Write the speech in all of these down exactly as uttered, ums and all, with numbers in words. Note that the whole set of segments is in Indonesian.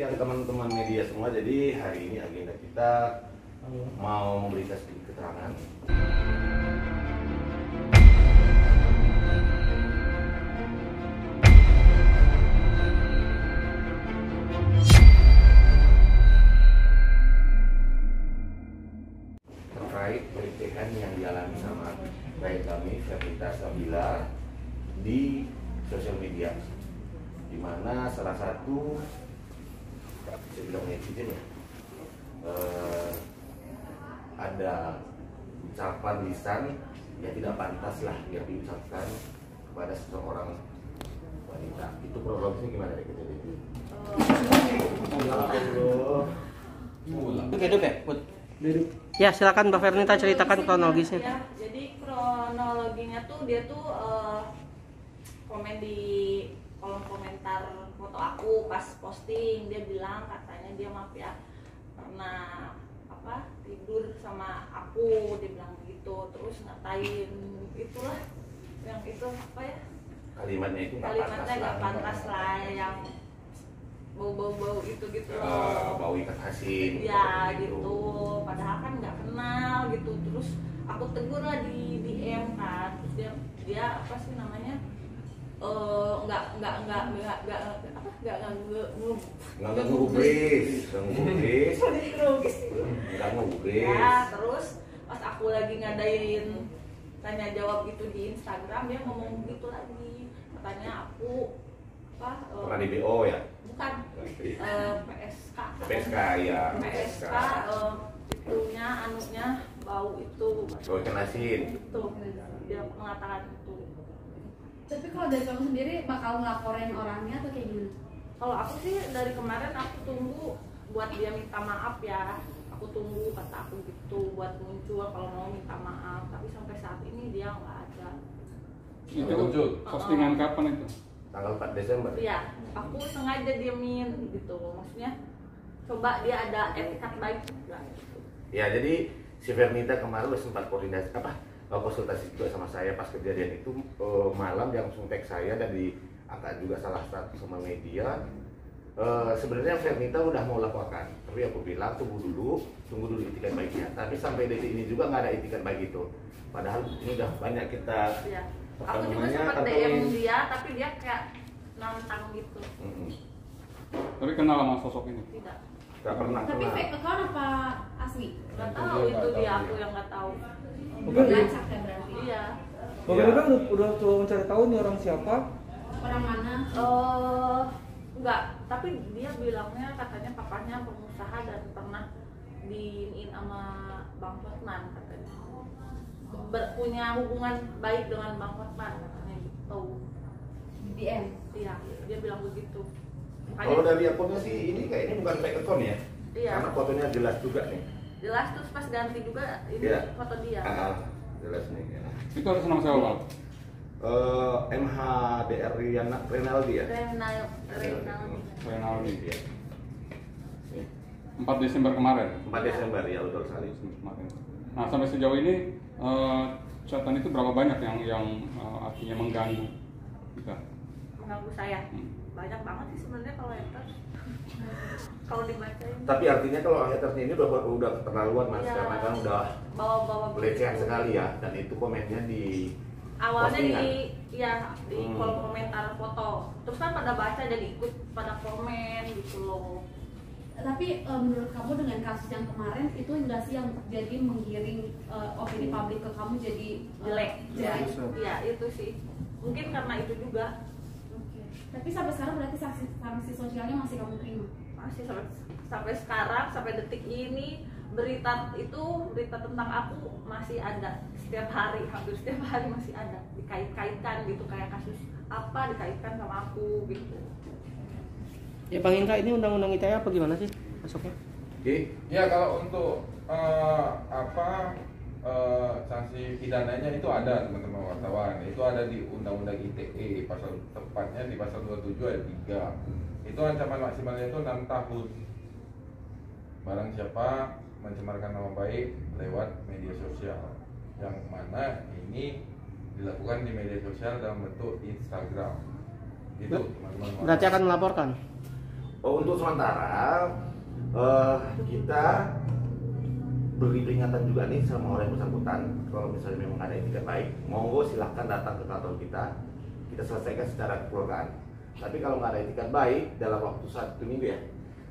siang teman-teman media semua. Jadi hari ini agenda kita mau memberikan sedikit keterangan. Yang dialami sama baik kami Vernita di sosial media, dimana salah satu saya bilang netizen ya, eh, ada ucapan lisan yang tidak pantas lah yang diucapkan kepada seseorang wanita. Itu problemnya gimana deh kejadian itu? Oh, hidup ya, put. Ya, silakan Mbak Vernita ceritakan kronologisnya. Ya, jadi kronologinya tuh dia tuh uh, komen di kolom komentar foto aku pas posting. Dia bilang katanya dia maaf ya pernah apa tidur sama aku, dia bilang gitu. Terus ngatain itulah yang itu apa ya? Kalimatnya itu kalimatnya nggak pantas lah yang bau-bau-bau itu gitu loh, uh, bau ikat asin ya gitu. gitu padahal kan nggak kenal gitu. Terus aku tegur lah di D M kan. Terus dia dia apa sih namanya nggak uh, nggak nggak nggak nggak apa nggak nganggu nggak ngubris nggak ngubris nggak ngubris ya. Terus pas aku lagi ngadain tanya jawab gitu di Instagram, dia ngomong gitu lagi katanya aku apa uh, pernah di B O ya. Bukan eh, P S K. P S K ya. P S K eh, itunya anunya bau itu. Bau ikan asin. Itu dia mengatakan itu. Tapi kalau dari kamu sendiri bakal ngelaporin orangnya atau kayak gimana? Kalau aku sih dari kemarin aku tunggu buat dia minta maaf ya. Aku tunggu kata aku gitu buat muncul kalau mau minta maaf. Tapi sampai saat ini dia nggak ada. Itu muncul postingan kapan itu? Tanggal empat Desember. Iya, aku sengaja diemin gitu, maksudnya coba dia ada etikat baik lah gitu. Ya, jadi si Vernita kemarin sempat koordinasi apa konsultasi juga sama saya pas kejadian itu eh, malam. Dia langsung tag saya dan diangkat juga salah satu sama media. Eh, sebenarnya Vernita udah mau laporkan, tapi aku bilang tunggu dulu, tunggu dulu etikat baiknya. Tapi sampai detik ini juga nggak ada etikat baik itu. Padahal ini udah banyak kita. Ya. Aku juga sempat D M dia, tapi dia kayak nantang gitu. Mm-hmm. Tapi kenal sama sosok ini? Tidak. Tidak pernah. Tapi kenal. Fake account apa asli? Gak tahu itu, itu dia, aku yang gak tahu. Belum acak ya berarti. Iya. Bagaimana udah udah coba mencari tahu nih orang siapa? Orang mana? Uh, enggak, tapi dia bilangnya katanya papanya pengusaha dan pernah diin sama Bang Fosman katanya. Berpunya hubungan baik dengan Bang Fosman katanya gitu. D M iya, dia bilang begitu. Kalau dari akunnya sih ini kayaknya bukan fake account ya? Iya. Karena fotonya jelas juga nih. Jelas, terus pas ganti juga ini iya. Foto dia. Ah, jelas nih. Ya. Itu harus nama siapa, Bang? Eh, M H D R Renaldi ya. Renaldi. Renaldi ya. empat Desember kemarin. empat Desember ya, udah sekali kemarin. Nah, sampai sejauh ini Uh, catatan itu berapa banyak yang yang uh, artinya mengganggu kita? Mengganggu saya? Hmm. Banyak banget sih sebenarnya kalau haters. Kalau dibacain. Tapi artinya kalau hatersnya ini udah udah keterlaluan mas, ya, karena kan udah bawa-bawa pelecehan sekali ya, dan itu komennya di awalnya postingan. di ya di hmm. kolom komentar foto, terus kan pada baca jadi ikut pada komen gitu loh. Tapi um, menurut kamu dengan kasus yang kemarin itu nggak sih yang jadi menggiring uh, opini publik ke kamu jadi jelek? Iya, ya, itu sih. Mungkin karena itu juga. Oke. Tapi sampai sekarang berarti sanksi, sanksi sosialnya masih kamu terima? Masih sampai, sampai sekarang, sampai detik ini berita itu berita tentang aku masih ada setiap hari, hampir setiap hari masih ada dikait-kaitkan gitu kayak kasus apa dikaitkan sama aku gitu. Ya Bang Indra, ini Undang-Undang I T E apa gimana sih masuknya? Oke. Ya kalau untuk uh, apa uh, sanksi pidananya itu ada teman-teman wartawan. Itu ada di Undang-Undang I T E pasal tepatnya di pasal dua puluh tujuh ayat tiga. Itu ancaman maksimalnya itu enam tahun. Barang siapa mencemarkan nama baik lewat media sosial, yang mana ini dilakukan di media sosial dalam bentuk Instagram. Itu teman-teman. Berarti akan melaporkan? Oh, untuk sementara uh, kita beri peringatan juga nih sama orang yang bersangkutan, kalau misalnya memang ada yang tidak baik, monggo silahkan datang ke kantor kita, kita selesaikan secara kekeluargaan. Tapi kalau nggak ada etikat baik dalam waktu satu minggu ya,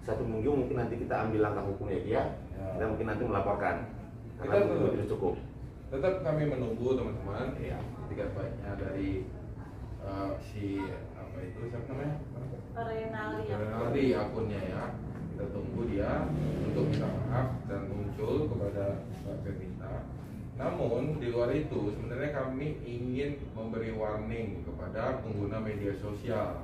satu minggu mungkin nanti kita ambil langkah hukumnya dia, ya. Kita mungkin nanti melaporkan. Karena kita tetap, itu cukup. Tetap kami menunggu teman-teman, ya, etikat baiknya dari uh, si apa itu siapa namanya? Renaldi. Renaldi akunnya ya, kita tunggu dia untuk minta maaf dan muncul kepada Mbak Vernita. Namun di luar itu sebenarnya kami ingin memberi warning kepada pengguna media sosial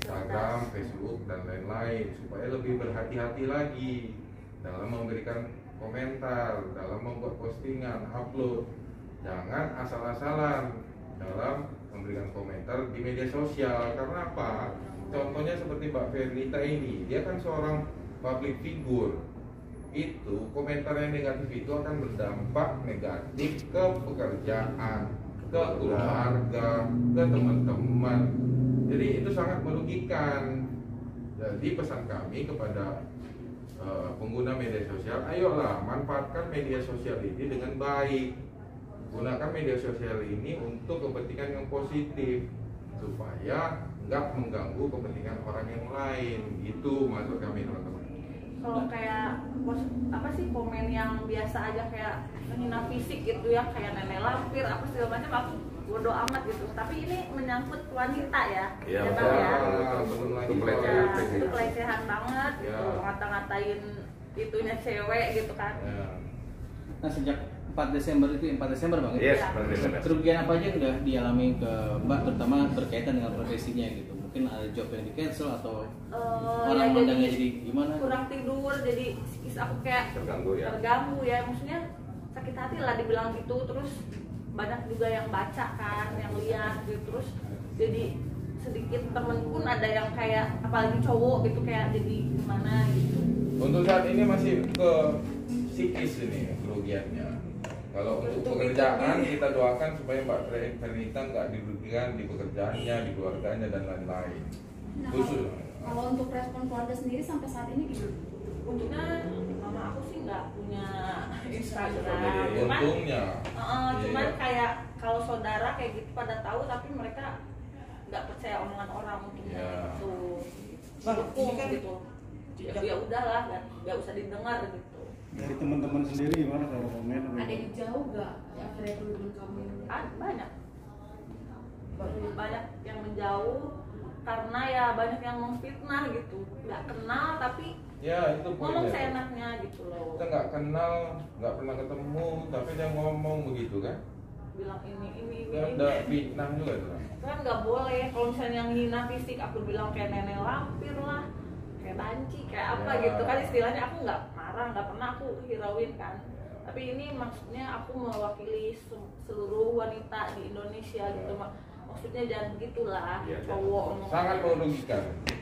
Instagram, Facebook dan lain-lain supaya lebih berhati-hati lagi dalam memberikan komentar, dalam membuat postingan, upload. Jangan asal-asalan dalam memberikan komentar di media sosial. Karena apa? Contohnya seperti Mbak Vernita ini, dia kan seorang public figure. Itu komentar yang negatif itu akan berdampak negatif ke pekerjaan, ke keluarga, ke teman-teman. Jadi itu sangat merugikan. Jadi pesan kami kepada uh, pengguna media sosial, ayolah manfaatkan media sosial ini dengan baik. Gunakan media sosial ini untuk kepentingan yang positif supaya nggak mengganggu kepentingan orang yang lain. Itu maksud kami teman-teman. Kalau kayak apa sih komen yang biasa aja kayak menghina fisik gitu ya, kayak nenek lampir apa segala macam, aku bodo amat gitu. Tapi ini menyangkut wanita ya, ya, ya, ya. Itu pelecehan banget ya. Gitu, ngata-ngatain itunya cewek gitu kan ya. Nah sejak empat Desember itu, empat Desember Bang ya? Yes, empat Desember. Kerugian apa aja yang udah dialami ke Mbak, terutama berkaitan dengan profesinya gitu? Mungkin ada job yang di cancel atau uh, orang ya, jadi, jadi gimana? Kurang tidur, jadi psikis aku kayak terganggu ya. Terganggu ya, maksudnya sakit hati lah dibilang gitu. Terus banyak juga yang baca kan, yang lihat gitu. Terus jadi sedikit temen pun ada yang kayak apalagi cowok gitu kayak jadi gimana gitu. Untuk saat ini masih ke psikis ini kerugiannya. Kalau untuk pekerjaan kita doakan supaya Mbak Vernita nggak dirugikan di pekerjaannya, di keluarganya dan lain-lain. Nah, kalau, kalau untuk respon keluarga sendiri sampai saat ini gitu, untungnya mama aku sih nggak punya Instagram. Cuman, untungnya. Uh, cuman iya. Kayak kalau saudara kayak gitu pada tahu, tapi mereka nggak percaya omongan orang mungkin yeah. Gitu. Hukum gitu. Ya, ya udahlah, nggak usah didengar gitu. Dari teman-teman sendiri gimana kalau komen? Ada yang jauh gak? Ya, dari teman-teman kamu? Banyak. Banyak yang menjauh karena ya banyak yang memfitnah gitu. Gak kenal tapi ya, itu ngomong ya. Seenaknya gitu loh. Kita gak kenal, gak pernah ketemu tapi dia ngomong begitu kan? Bilang ini, ini, ini. Udah fitnah juga itu kan? Kan gak boleh, kalau misalnya yang hina fisik aku bilang kayak nenek lampir lah, kayak banci, kayak apa ya. Gitu kan istilahnya aku gak nggak pernah aku hirauin kan ya. Tapi ini maksudnya aku mewakili seluruh wanita di Indonesia ya. Gitu maksudnya jangan begitulah ya, cowok ya. Sangat merugikan.